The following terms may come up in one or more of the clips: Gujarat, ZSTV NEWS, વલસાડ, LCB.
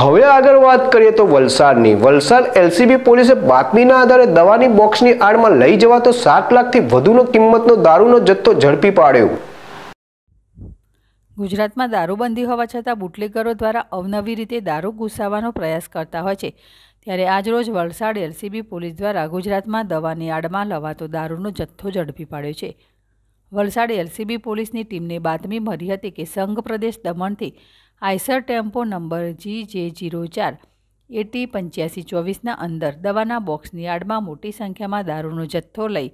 હવે આગળ વાત કરીએ તો વલસાડની વલસાડ LCB પોલીસે બાતમીના આધારે દવાની બોક્સની આડમાં લઈ જવાતો 7 લાખથી વધુનો કિંમતનો દારૂનો જથ્થો ઝડપી પાડ્યો. ગુજરાતમાં દારૂબંધી હોવા છતાં બુટલેગરો દ્વારા અવનવી રીતે દારૂ ઘૂસાવવાનો પ્રયાસ કરતા હોય છે. ત્યારે આજરોજ વલસાડ LCB પોલીસ દ્વારા ગુજરાતમાં દવાની આડમાં લવાતો દારૂનો જથ્થો ઝડપી પાડ્યો છે. वलसाड LCB पुलिस की टीम ने बातमी मळी हती कि संघ प्रदेश दमण थी आयसर टेम्पो नंबर GJ04AT 8524 अंदर दवाना बॉक्सनी आड़मां मोटी संख्या में दारूनो जत्थो लई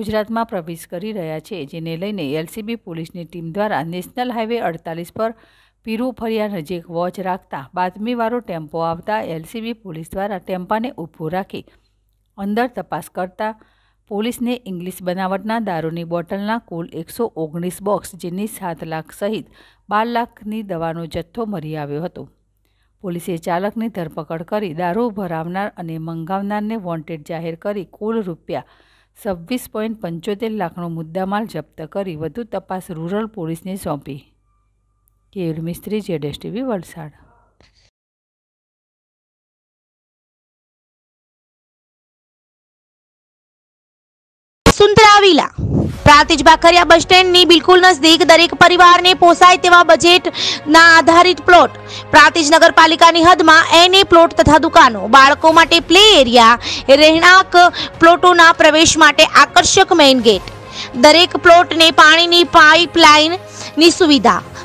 गुजरात में प्रवेश करी रह्या छे, जेने लईने LCB पुलिस की टीम द्वारा नेशनल हाईवे 48 पर पीरू फरिया नजीक वॉच राखता बातमीवारो टेम्पो आवता LCB पुलिस द्वारा टेम्पा ने ऊभो राखी अंदर तपास करता पुलिस ने इंग्लिश बनावटना दारूनी बोटलना कुल 119 बॉक्स जेनी 7 लाख सहित 12 लाखनी दवानो जत्थो मरी आव्यो हतो। पुलिसे चालकनी धरपकड़ करी दारू भरावनार अने मंगावनारने वॉन्टेड जाहिर करी कुल रूपिया 26.75 लाखनो मुद्दामाल जप्त करी वधु तपास रूरल पुलिसने सौंपी. केयुल मिस्त्री, ZSTV, Valsad. सुंतरावीला Prantij बाखरिया bus stand नी बिल्कुल नजदीक दरेक परिवार ने पोसाय तेवा बजेट ना आधारित प्लॉट प्रातिज नगरपालिका नी हद में एने प्लॉट तथा दुकानों बाळको माटे प्ले एरिया रहेणांक प्लॉटों ना प्रवेश माटे आकर्षक मेन गेट दरेक प्लॉट ने पानी नी पाइपलाइन नी सुविधा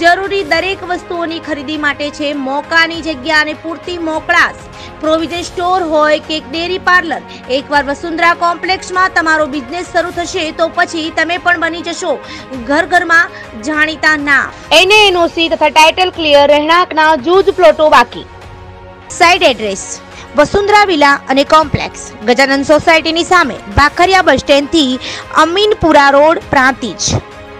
जरूरी दरेक वस्तुओनी खरीदी माटे छे मोकानी जग्या अने पूरती मोकळास प्रोविजन स्टोर होय के डेरी पार्लर एकवार वसुंधरा कॉम्प्लेक्स में तमारो बिजनेस शुरू थशे तो पछी तमे पण बनी जशो घर घर में जाणीता ना एने एनओसी तथा टाइटल क्लियर रहणांकना जूज प्लॉटो बाकी साइड एड्रेस वसुंधरा विला अने कॉम्प्लेक्स गजानन सोसायटीनी सामे बाखरिया बस स्टेन्ड थी अमीनपुरा रोड प्रांतिज